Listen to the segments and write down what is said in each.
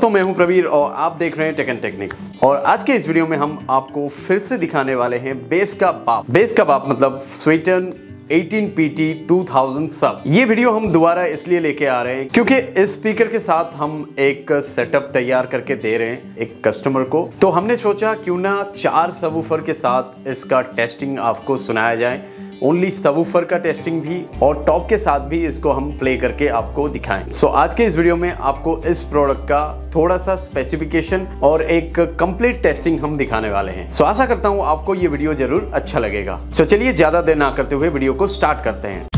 दोस्तों मैं हूं प्रवीर और आप देख रहे हैं टेक एंड टेक्निक्स। और आज के इस वीडियो में हम आपको फिर से दिखाने वाले हैं बेस का बाप मतलब स्वीटन 18PT 2000 सब। ये वीडियो हम दोबारा इसलिए लेके आ रहे हैं क्योंकि इस स्पीकर के साथ हम एक सेटअप तैयार करके दे रहे हैं एक कस्टमर को, तो हमने सोचा क्यों ना 4 सबवूफर के साथ इसका टेस्टिंग आपको सुनाया जाए। ओनली सबवूफर का टेस्टिंग भी और टॉप के साथ भी इसको हम प्ले करके आपको दिखाएं। सो आज के इस वीडियो में आपको इस प्रोडक्ट का थोड़ा सा स्पेसिफिकेशन और एक कंप्लीट टेस्टिंग हम दिखाने वाले हैं। सो आशा करता हूँ आपको ये वीडियो जरूर अच्छा लगेगा। सो चलिए ज्यादा देर ना करते हुए वीडियो को स्टार्ट करते हैं।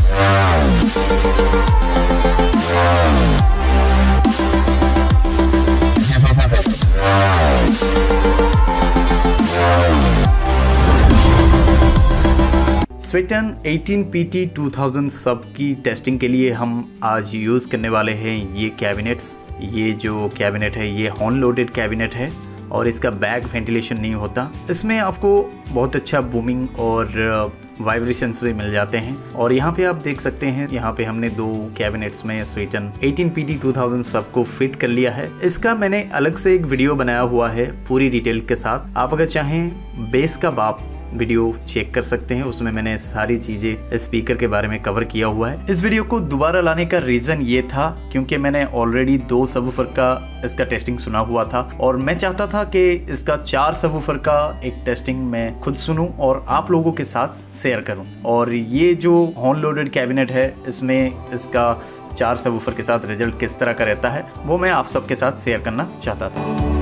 स्वीटन 18PT 2000 सब की टेस्टिंग के लिए हम आज यूज़ करने वाले हैं ये कैबिनेट्स। ये जो कैबिनेट है ये हॉर्न लोडेड कैबिनेट है और इसका बैक वेंटिलेशन नहीं होता। इसमें आपको बहुत अच्छा बूमिंग और वाइब्रेशंस भी मिल जाते हैं। और यहाँ पे आप देख सकते हैं, यहाँ पे हमने 2 कैबिनेट्स में स्वीटन 18PT 2000 सब को फिट कर लिया है। इसका मैंने अलग से एक वीडियो बनाया हुआ है पूरी डिटेल के साथ। आप अगर चाहें बेस का बाप वीडियो चेक कर सकते हैं, उसमें मैंने सारी चीज़ें स्पीकर के बारे में कवर किया हुआ है। इस वीडियो को दोबारा लाने का रीज़न ये था क्योंकि मैंने ऑलरेडी 2 सबवूफर का इसका टेस्टिंग सुना हुआ था और मैं चाहता था कि इसका 4 सबवूफर का एक टेस्टिंग मैं खुद सुनूं और आप लोगों के साथ शेयर करूं। और ये जो हॉर्न लोडेड कैबिनेट है इसमें इसका 4 सबवूफर के साथ रिजल्ट किस तरह का रहता है वो मैं आप सबके साथ शेयर करना चाहता था।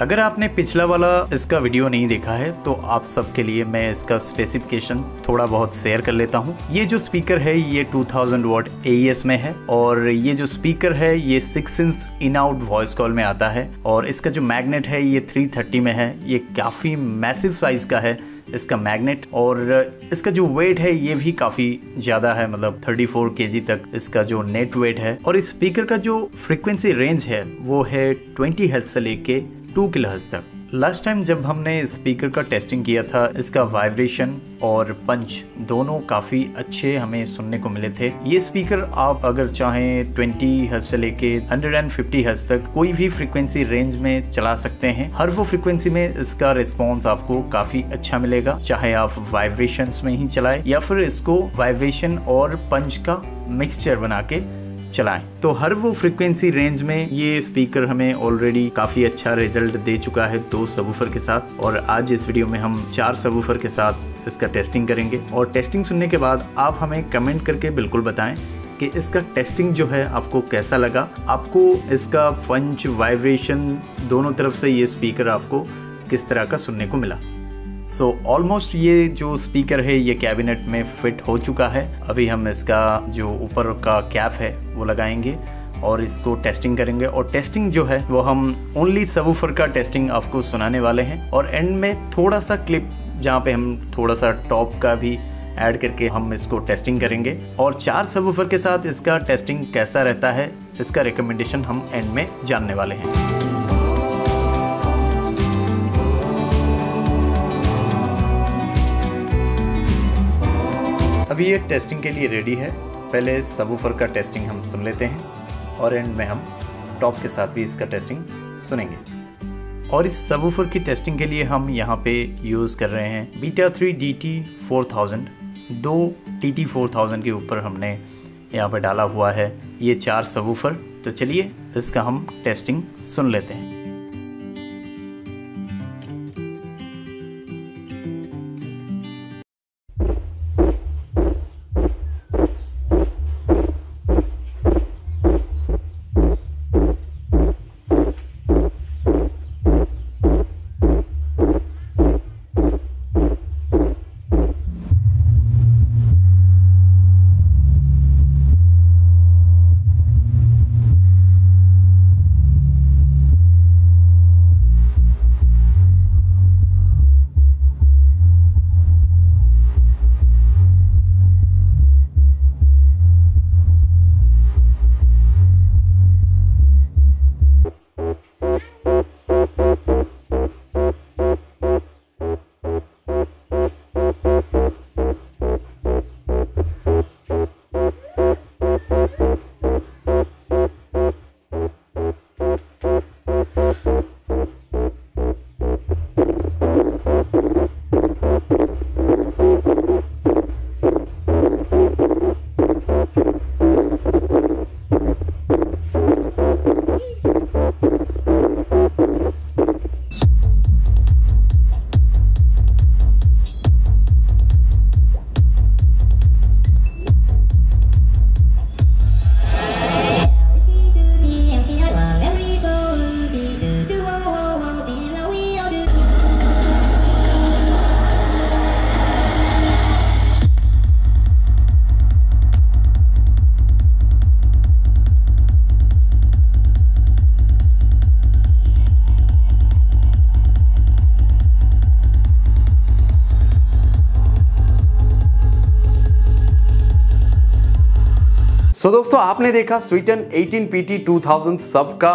अगर आपने पिछला वाला इसका वीडियो नहीं देखा है तो आप सबके लिए मैं इसका स्पेसिफिकेशन थोड़ा बहुत शेयर कर लेता हूँ। ये जो स्पीकर है ये 2000 वॉट AES में है और ये जो स्पीकर है ये 6" इन आउट वॉइस कॉल में आता है और इसका जो मैग्नेट है ये 330 में है। ये काफ़ी मैसिव साइज का है इसका मैग्नेट और इसका जो वेट है ये भी काफ़ी ज़्यादा है, मतलब 34 kg तक इसका जो नेट वेट है। और इस स्पीकर का जो फ्रिक्वेंसी रेंज है वो है 20 हर्ट्ज से लेके 2 kHz तक। लास्ट टाइम जब हमने स्पीकर का टेस्टिंग किया था इसका वाइब्रेशन और पंच दोनों काफ़ी अच्छे हमें सुनने को मिले थे। ये स्पीकर आप अगर चाहें 20 हर्ट्ज से लेके 150 हर्ट्ज तक कोई भी फ्रीक्वेंसी रेंज में चला सकते हैं। हर वो फ्रीक्वेंसी में इसका रिस्पॉन्स आपको काफ़ी अच्छा मिलेगा, चाहे आप वाइब्रेशंस में ही चलाएं या फिर इसको वाइब्रेशन और पंच का मिक्सचर बना के चलाएं। तो हर वो फ्रीक्वेंसी रेंज में ये स्पीकर हमें ऑलरेडी काफ़ी अच्छा रिजल्ट दे चुका है 2 सबवूफर के साथ। और आज इस वीडियो में हम 4 सबवूफर के साथ इसका टेस्टिंग करेंगे। और टेस्टिंग सुनने के बाद आप हमें कमेंट करके बिल्कुल बताएं कि इसका टेस्टिंग जो है आपको कैसा लगा, आपको इसका पंच वाइब्रेशन दोनों तरफ से ये स्पीकर आपको किस तरह का सुनने को मिला। सो ऑलमोस्ट ये जो स्पीकर है ये कैबिनेट में फिट हो चुका है। अभी हम इसका जो ऊपर का कैप है वो लगाएंगे और इसको टेस्टिंग करेंगे। और टेस्टिंग जो है वो हम ओनली सबवूफर का टेस्टिंग आपको सुनाने वाले हैं और एंड में थोड़ा सा क्लिप जहाँ पे हम थोड़ा सा टॉप का भी ऐड करके हम इसको टेस्टिंग करेंगे। और 4 सबवूफर के साथ इसका टेस्टिंग कैसा रहता है इसका रिकमेंडेशन हम एंड में जानने वाले हैं। अभी ये टेस्टिंग के लिए रेडी है। पहले सबवूफर का टेस्टिंग हम सुन लेते हैं और एंड में हम टॉप के साथ भी इसका टेस्टिंग सुनेंगे। और इस सबवूफर की टेस्टिंग के लिए हम यहाँ पे यूज़ कर रहे हैं बीटा 3 DTI 4000। 2 DTI 4000 के ऊपर हमने यहाँ पे डाला हुआ है ये 4 सबवूफर। तो चलिए इसका हम टेस्टिंग सुन लेते हैं। सो दोस्तों आपने देखा स्वीटन 18PT 2000 सब का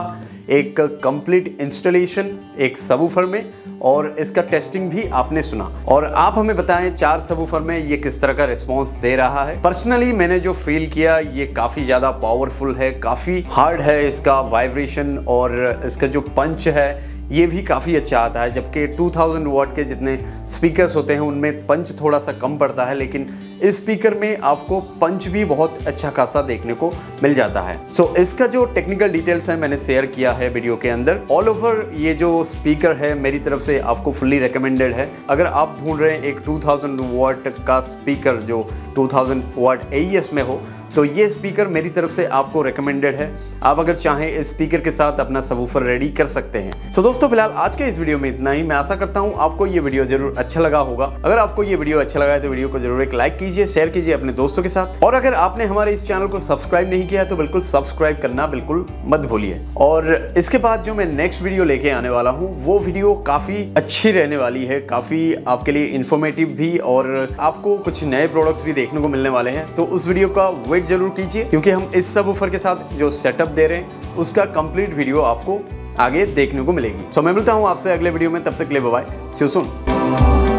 एक कंप्लीट इंस्टॉलेशन एक सबवूफर में और इसका टेस्टिंग भी आपने सुना। और आप हमें बताएं चार सबवूफर में ये किस तरह का रिस्पांस दे रहा है। पर्सनली मैंने जो फील किया ये काफ़ी ज़्यादा पावरफुल है, काफ़ी हार्ड है, इसका वाइब्रेशन और इसका जो पंच है ये भी काफ़ी अच्छा आता है। जबकि 2000 वॉट के जितने स्पीकर्स होते हैं उनमें पंच थोड़ा सा कम पड़ता है, लेकिन इस स्पीकर में आपको पंच भी बहुत अच्छा खासा देखने को मिल जाता है। सो इसका जो टेक्निकल डिटेल्स हैं मैंने शेयर किया है वीडियो के अंदर। ऑल ओवर ये जो स्पीकर है मेरी तरफ से आपको फुल्ली रेकमेंडेड है। अगर आप ढूंढ रहे हैं एक 2000 वॉट का स्पीकर जो 2000 वॉट AES में हो तो ये स्पीकर मेरी तरफ से आपको रेकमेंडेड है। आप अगर चाहें इस स्पीकर के साथ अपना सबवूफर रेडी कर सकते हैं। सो दोस्तों फिलहाल आज के इस वीडियो में इतना ही। मैं आशा करता हूँ आपको ये वीडियो जरूर अच्छा लगा होगा। अगर आपको ये वीडियो अच्छा लगा है तो वीडियो को जरूर एक लाइक कीजिए, शेयर कीजिए अपने दोस्तों के साथ। और अगर आपने हमारे इस चैनल को सब्सक्राइब नहीं किया है तो बिल्कुल सब्सक्राइब करना बिल्कुल मत भूलिए। और इसके बाद जो मैं नेक्स्ट वीडियो लेके आने वाला हूँ वो वीडियो काफ़ी अच्छी रहने वाली है, काफ़ी आपके लिए इन्फॉर्मेटिव भी, और आपको कुछ नए प्रोडक्ट्स भी देखने को मिलने वाले हैं। तो उस वीडियो का वेट जरूर कीजिए क्योंकि हम इस सबवूफर के साथ जो सेटअप दे रहे हैं उसका कंप्लीट वीडियो आपको आगे देखने को मिलेगी। सो मैं मिलता हूं आपसे अगले वीडियो में, तब तक ले बाय, सी यू सून।